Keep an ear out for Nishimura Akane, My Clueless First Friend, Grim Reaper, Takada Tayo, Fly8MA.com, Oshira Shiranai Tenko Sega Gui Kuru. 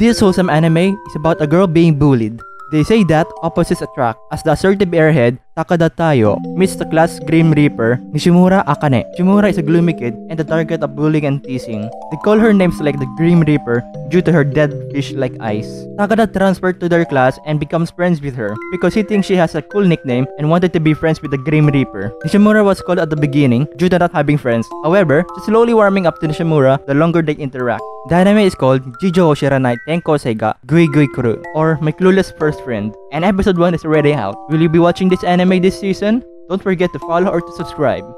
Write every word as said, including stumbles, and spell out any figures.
This wholesome anime is about a girl being bullied. They say that opposites attract, as the assertive airhead Takada Tayo meets the class Grim Reaper Nishimura Akane. Nishimura is a gloomy kid and the target of bullying and teasing. They call her names like the Grim Reaper due to her dead fish-like eyes. Takada transferred to their class and becomes friends with her because he thinks she has a cool nickname and wanted to be friends with the Grim Reaper. Nishimura was cold at the beginning due to not having friends. However, she's slowly warming up to Nishimura the longer they interact. The anime is called Oshira Shiranai Tenko Sega Gui Kuru, or My Clueless First Friend, and episode one is already out. Will you be watching this anime this season? Don't forget to follow or to subscribe.